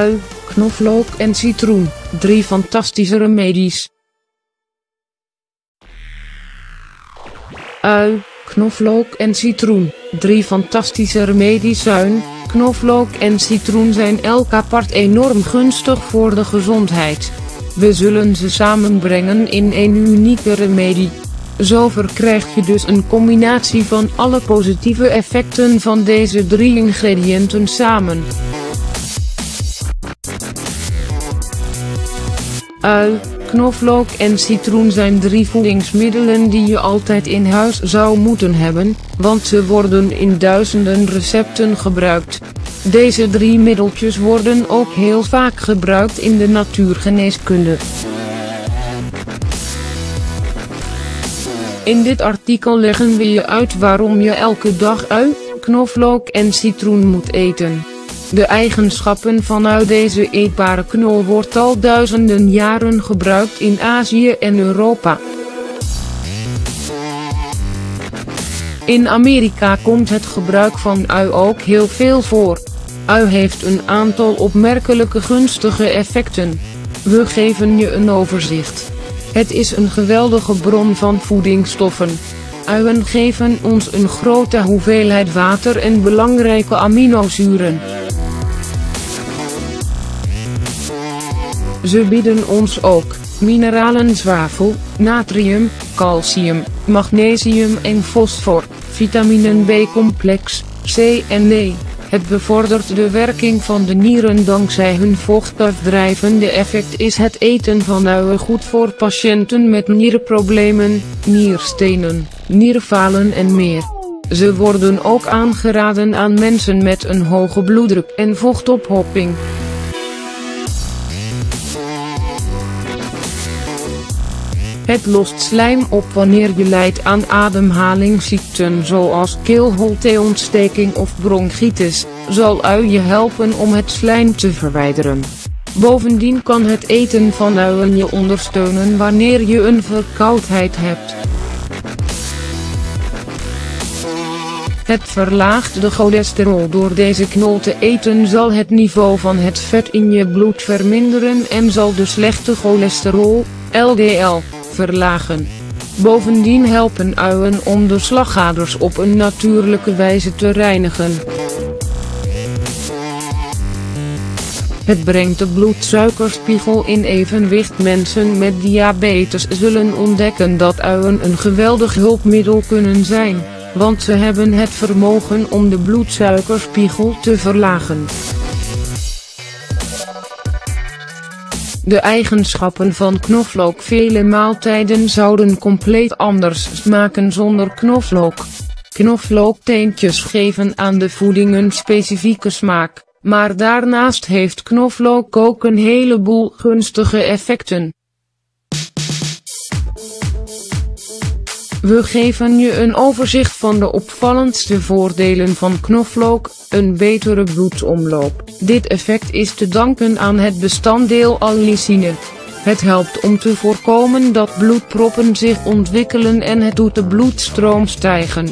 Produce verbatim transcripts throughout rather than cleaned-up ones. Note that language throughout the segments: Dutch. ui, knoflook en citroen, drie fantastische remedies. Ui, knoflook en citroen, drie fantastische remedies. Ui, knoflook en citroen zijn elk apart enorm gunstig voor de gezondheid. We zullen ze samenbrengen in een unieke remedie. Zo verkrijg je dus een combinatie van alle positieve effecten van deze drie ingrediënten samen. Ui, knoflook en citroen zijn drie voedingsmiddelen die je altijd in huis zou moeten hebben, want ze worden in duizenden recepten gebruikt. Deze drie middeltjes worden ook heel vaak gebruikt in de natuurgeneeskunde. In dit artikel leggen we je uit waarom je elke dag ui, knoflook en citroen moet eten. De eigenschappen vanuit deze eetbare knol wordt al duizenden jaren gebruikt in Azië en Europa. In Amerika komt het gebruik van ui ook heel veel voor. Ui heeft een aantal opmerkelijke gunstige effecten. We geven je een overzicht. Het is een geweldige bron van voedingsstoffen. Uien geven ons een grote hoeveelheid water en belangrijke aminozuren. Ze bieden ons ook mineralen, zwavel, natrium, calcium, magnesium en fosfor, vitaminen B-complex, C en E. Het bevordert de werking van de nieren dankzij hun vochtafdrijvende effect. Is het eten van uien goed voor patiënten met nierproblemen, nierstenen, nierfalen en meer. Ze worden ook aangeraden aan mensen met een hoge bloeddruk en vochtophoping. Het lost slijm op wanneer je lijdt aan ademhalingsziekten zoals keelholteontsteking of bronchitis, zal ui je helpen om het slijm te verwijderen. Bovendien kan het eten van uien je ondersteunen wanneer je een verkoudheid hebt. Het verlaagt de cholesterol. Door deze knol te eten zal het niveau van het vet in je bloed verminderen en zal de slechte cholesterol, L D L, verlagen. Bovendien helpen uien om de slagaders op een natuurlijke wijze te reinigen. Het brengt de bloedsuikerspiegel in evenwicht. Mensen met diabetes zullen ontdekken dat uien een geweldig hulpmiddel kunnen zijn, want ze hebben het vermogen om de bloedsuikerspiegel te verlagen. De eigenschappen van knoflook. Vele maaltijden zouden compleet anders smaken zonder knoflook. Knoflookteentjes geven aan de voeding een specifieke smaak, maar daarnaast heeft knoflook ook een heleboel gunstige effecten. We geven je een overzicht van de opvallendste voordelen van knoflook, een betere bloedsomloop. Dit effect is te danken aan het bestanddeel allicine. Het helpt om te voorkomen dat bloedproppen zich ontwikkelen en het doet de bloedstroom stijgen.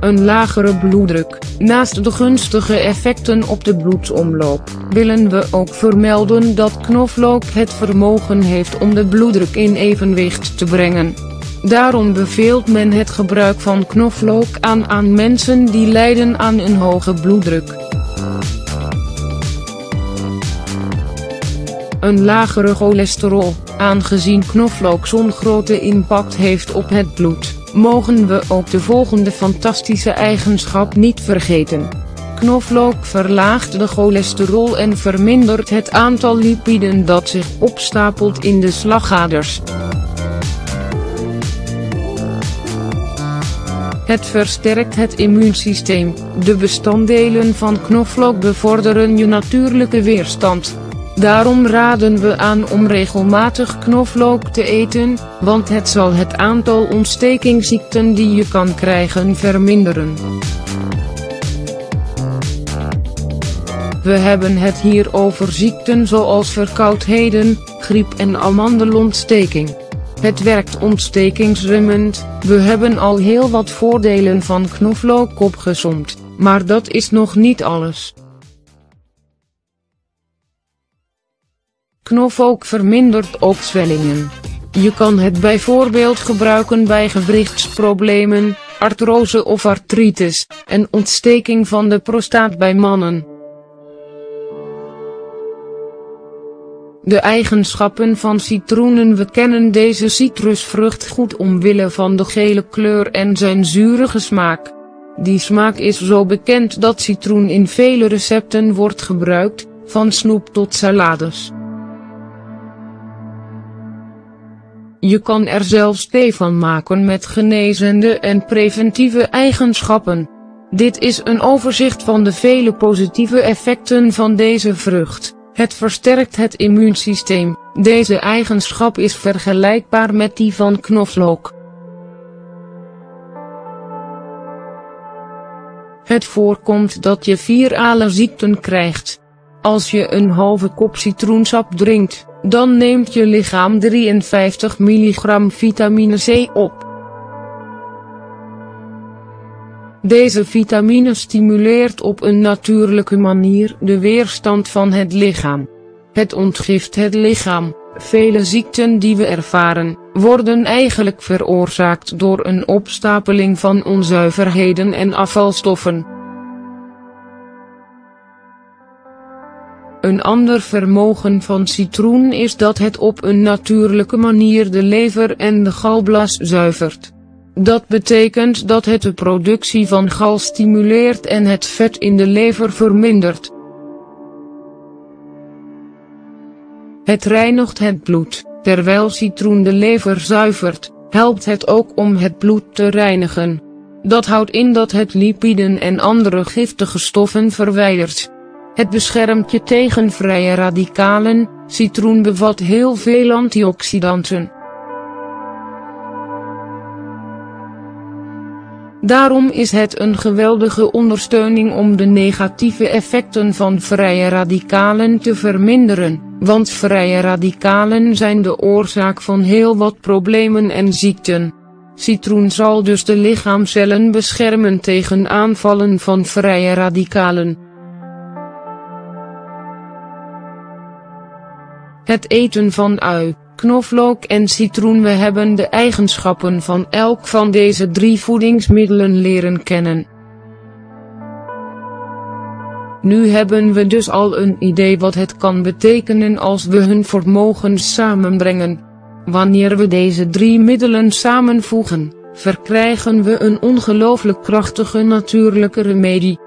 Een lagere bloeddruk. Naast de gunstige effecten op de bloedsomloop, willen we ook vermelden dat knoflook het vermogen heeft om de bloeddruk in evenwicht te brengen. Daarom beveelt men het gebruik van knoflook aan aan mensen die lijden aan een hoge bloeddruk. Een lagere cholesterol. Aangezien knoflook zo'n grote impact heeft op het bloed, mogen we ook de volgende fantastische eigenschap niet vergeten. Knoflook verlaagt de cholesterol en vermindert het aantal lipiden dat zich opstapelt in de slagaders. Het versterkt het immuunsysteem. De bestanddelen van knoflook bevorderen je natuurlijke weerstand. Daarom raden we aan om regelmatig knoflook te eten, want het zal het aantal ontstekingsziekten die je kan krijgen verminderen. We hebben het hier over ziekten zoals verkoudheden, griep en amandelontsteking. Het werkt ontstekingsremmend. We hebben al heel wat voordelen van knoflook opgesomd, Maar dat is nog niet alles. Knoflook vermindert opzwellingen. Je kan het bijvoorbeeld gebruiken bij gewrichtsproblemen, artrose of artritis, en ontsteking van de prostaat bij mannen. De eigenschappen van citroenen. We kennen deze citrusvrucht goed omwille van de gele kleur en zijn zurige smaak. Die smaak is zo bekend dat citroen in vele recepten wordt gebruikt, van snoep tot salades. Je kan er zelfs thee van maken met genezende en preventieve eigenschappen. Dit is een overzicht van de vele positieve effecten van deze vrucht. Het versterkt het immuunsysteem. Deze eigenschap is vergelijkbaar met die van knoflook. Het voorkomt dat je virale ziekten krijgt. Als je een halve kop citroensap drinkt, dan neemt je lichaam drieënvijftig milligram vitamine C op. Deze vitamine stimuleert op een natuurlijke manier de weerstand van het lichaam. Het ontgift het lichaam. Vele ziekten die we ervaren, worden eigenlijk veroorzaakt door een opstapeling van onzuiverheden en afvalstoffen. Een ander vermogen van citroen is dat het op een natuurlijke manier de lever en de galblaas zuivert. Dat betekent dat het de productie van gal stimuleert en het vet in de lever vermindert. Het reinigt het bloed. Terwijl citroen de lever zuivert, helpt het ook om het bloed te reinigen. Dat houdt in dat het lipiden en andere giftige stoffen verwijdert. Het beschermt je tegen vrije radicalen. Citroen bevat heel veel antioxidanten. Daarom is het een geweldige ondersteuning om de negatieve effecten van vrije radicalen te verminderen, want vrije radicalen zijn de oorzaak van heel wat problemen en ziekten. Citroen zal dus de lichaamcellen beschermen tegen aanvallen van vrije radicalen. Het eten van ui, knoflook en citroen. We hebben de eigenschappen van elk van deze drie voedingsmiddelen leren kennen. Nu hebben we dus al een idee wat het kan betekenen als we hun vermogens samenbrengen. Wanneer we deze drie middelen samenvoegen, verkrijgen we een ongelooflijk krachtige natuurlijke remedie.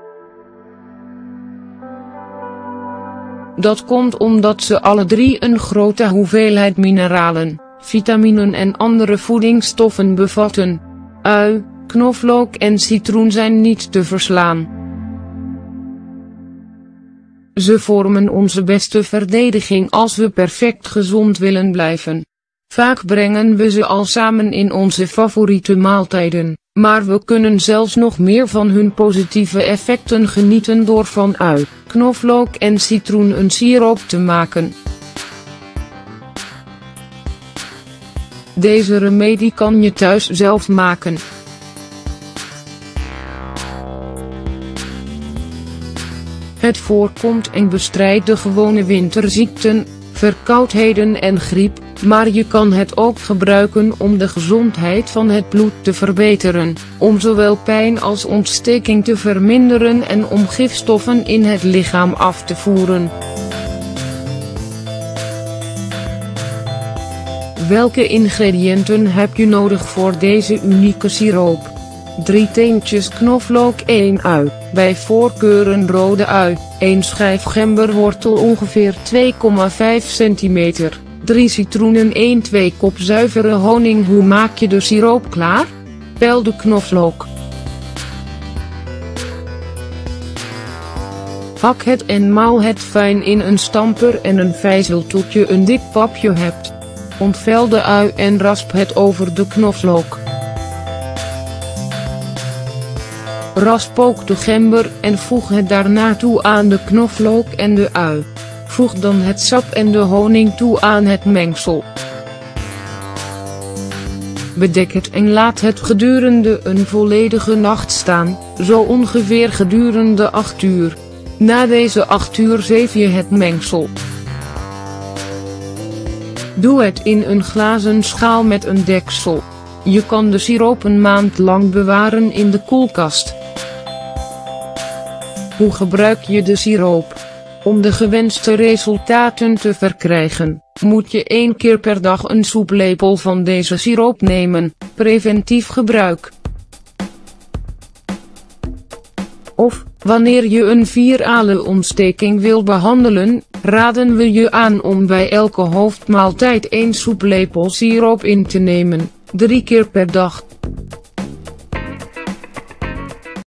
Dat komt omdat ze alle drie een grote hoeveelheid mineralen, vitaminen en andere voedingsstoffen bevatten. Ui, knoflook en citroen zijn niet te verslaan. Ze vormen onze beste verdediging als we perfect gezond willen blijven. Vaak brengen we ze al samen in onze favoriete maaltijden, maar we kunnen zelfs nog meer van hun positieve effecten genieten door van ui, knoflook en citroen een siroop te maken. Deze remedie kan je thuis zelf maken. Het voorkomt en bestrijdt de gewone winterziekten, verkoudheden en griep, maar je kan het ook gebruiken om de gezondheid van het bloed te verbeteren, om zowel pijn als ontsteking te verminderen en om gifstoffen in het lichaam af te voeren. Welke ingrediënten heb je nodig voor deze unieke siroop? drie teentjes knoflook, één ui, bij voorkeur een rode ui, één schijf gemberwortel ongeveer twee komma vijf centimeter, drie citroenen, één tot twee kop zuivere honing. Hoe maak je de siroop klaar? Pel de knoflook. Hak het en mouw het fijn in een stamper en een vijzel tot je een dik papje hebt. Ontvel de ui en rasp het over de knoflook. Rasp ook de gember en voeg het daarna toe aan de knoflook en de ui. Voeg dan het sap en de honing toe aan het mengsel. Bedek het en laat het gedurende een volledige nacht staan, zo ongeveer gedurende acht uur. Na deze acht uur zeef je het mengsel. Doe het in een glazen schaal met een deksel. Je kan de siroop een maand lang bewaren in de koelkast. Hoe gebruik je de siroop? Om de gewenste resultaten te verkrijgen, moet je één keer per dag een soeplepel van deze siroop nemen, preventief gebruik. Of, wanneer je een virale ontsteking wil behandelen, raden we je aan om bij elke hoofdmaaltijd één soeplepel siroop in te nemen, drie keer per dag.